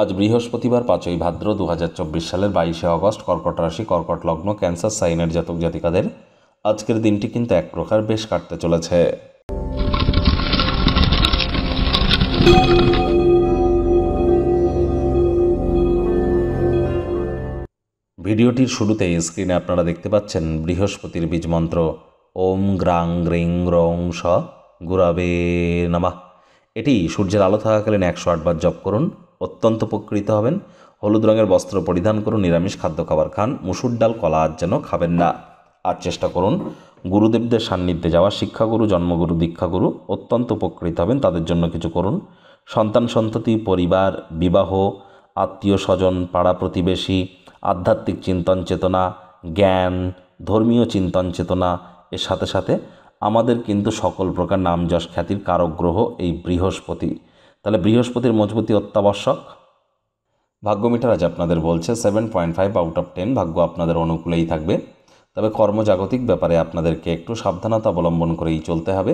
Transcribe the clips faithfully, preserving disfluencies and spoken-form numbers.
আজ বৃহস্পতিবার পাঁচই ভাদ্র দু হাজার চব্বিশ সালের বাইশে অগস্ট। কর্কট রাশি, কর্কট লগ্ন, ক্যান্সার সাইনের জাতক জাতিকাদের আজকের দিনটি কিন্তু এক প্রকার বেশ কাটতে চলেছে। ভিডিওটির শুরুতে স্ক্রিনে আপনারা দেখতে পাচ্ছেন বৃহস্পতির বীজ মন্ত্র ওম গ্রাং গ্রিং রং স গুরাবে নমঃ। এটি সূর্যের আলো থাকাকালীন একশো আটবার জপ করুন, অত্যন্ত উপকৃত হবেন। হলুদ রঙের বস্ত্র পরিধান করুন, নিরামিষ খাদ্য খাবার খান, মুসুর ডাল, কলা আজ যেন খাবেন না। আর চেষ্টা করুন গুরুদেবদের সান্নিধ্যে যাওয়া। শিক্ষাগুরু, জন্মগুরু, দীক্ষাগুরু অত্যন্ত উপকৃত হবেন, তাদের জন্য কিছু করুন। সন্তান সন্ততি, পরিবার, বিবাহ, আত্মীয় স্বজন, পাড়া প্রতিবেশী, আধ্যাত্মিক চিন্তন চেতনা, জ্ঞান, ধর্মীয় চিন্তন চেতনা, এর সাথে সাথে আমাদের কিন্তু সকল প্রকার নাম যশ খ্যাতির কারক গ্রহ এই বৃহস্পতি। তাহলে বৃহস্পতির মজবুতি অত্যাবশ্যক। ভাগ্যমিটার আজ আপনাদের বলছে seven point five out of ten ভাগ্য আপনাদের অনুকূলেই থাকবে। তবে কর্মজাগতিক ব্যাপারে আপনাদেরকে একটু সাবধানতা অবলম্বন করেই চলতে হবে।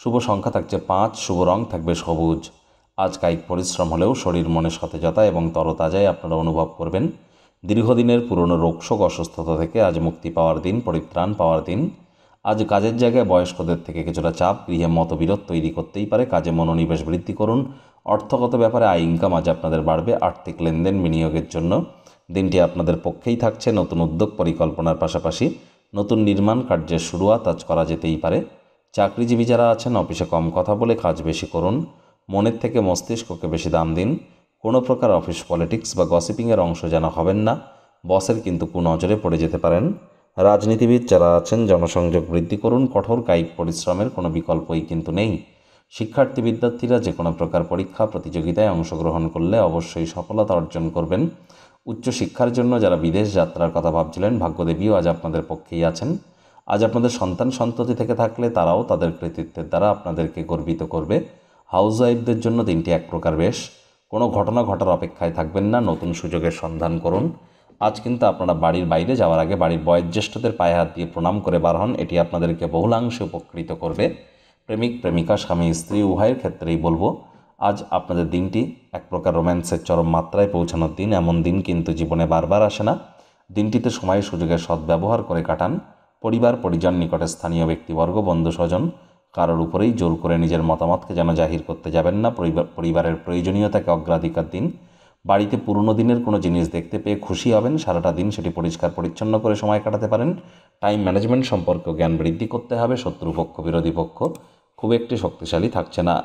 শুভ সংখ্যা থাকছে পাঁচ, শুভ রং থাকবে সবুজ। আজ কায়িক পরিশ্রম হলেও শরীর মনে সতেজতা এবং তরতাজাই আপনারা অনুভব করবেন। দীর্ঘদিনের পুরনো রোগশোক অসুস্থতা থেকে আজ মুক্তি পাওয়ার দিন, পরিত্রাণ পাওয়ার দিন। আজ কাজের জায়গায় বয়স্কদের থেকে কিছুটা চাপ, গৃহে মতবিরোধ তৈরি করতেই পারে। কাজে মনোনিবেশ বৃদ্ধি করুন। অর্থগত ব্যাপারে আয় ইনকাম আজ আপনাদের বাড়বে। আর্থিক লেনদেন, বিনিয়োগের জন্য দিনটি আপনাদের পক্ষেই থাকছে। নতুন উদ্যোগ পরিকল্পনার পাশাপাশি নতুন নির্মাণ কার্যের শুরুয়াত আজ করা যেতেই পারে। চাকরিজীবী যারা আছেন অফিসে কম কথা বলে কাজ বেশি করুন। মনের থেকে মস্তিষ্ককে বেশি দাম দিন। কোনো প্রকার অফিস পলিটিক্স বা গসিপিংয়ের অংশ যেন হবেন না, বসের কিন্তু কুনজরে পড়ে যেতে পারেন। রাজনীতিবিদ যারা আছেন জনসংযোগ বৃদ্ধি করুন। কঠোর কায়িক পরিশ্রমের কোনো বিকল্পই কিন্তু নেই। শিক্ষার্থী বিদ্যার্থীরা যে কোনো প্রকার পরীক্ষা প্রতিযোগিতায় অংশগ্রহণ করলে অবশ্যই সফলতা অর্জন করবেন। উচ্চশিক্ষার জন্য যারা বিদেশ যাত্রার কথা ভাবছিলেন, ভাগ্যদেবীও আজ আপনাদের পক্ষেই আছেন। আজ আপনাদের সন্তান সন্ততি থেকে থাকলে তারাও তাদের কৃতিত্বের দ্বারা আপনাদেরকে গর্বিত করবে। হাউসওয়াইফদের জন্য দিনটি এক প্রকার বেশ। কোনো ঘটনা ঘটার অপেক্ষায় থাকবেন না, নতুন সুযোগের সন্ধান করুন। আজ কিন্তু আপনারা বাড়ির বাইরে যাওয়ার আগে বাড়ির বয়োজ্যেষ্ঠদের পায়ে হাত দিয়ে প্রণাম করে বার হন, এটি আপনাদেরকে বহুলাংশে উপকৃত করবে। প্রেমিক প্রেমিকা, স্বামী স্ত্রী উভয়ের ক্ষেত্রেই বলবো আজ আপনাদের দিনটি এক প্রকার রোম্যান্সের চরম মাত্রায় পৌঁছানোর দিন। এমন দিন কিন্তু জীবনে বারবার আসে না। দিনটিতে সময় সুযোগের সদ্ব্যবহার করে কাটান। পরিবার পরিজন, নিকটে স্থানীয় ব্যক্তিবর্গ, বন্ধু স্বজন কারোর উপরেই জোর করে নিজের মতামতকে যেন জাহির করতে যাবেন না। পরিবারের প্রয়োজনীয়তাকে অগ্রাধিকার দিন। বাড়িতে পুরনো দিনের কোনো জিনিস দেখতে পেয়ে খুশি হবেন। সারাটা দিন সেটি পরিষ্কার পরিচ্ছন্ন করে সময় কাটাতে পারেন। টাইম ম্যানেজমেন্ট সম্পর্কেও জ্ঞান বৃদ্ধি করতে হবে। শত্রুপক্ষ, বিরোধী পক্ষ খুব একটি শক্তিশালী থাকছে না।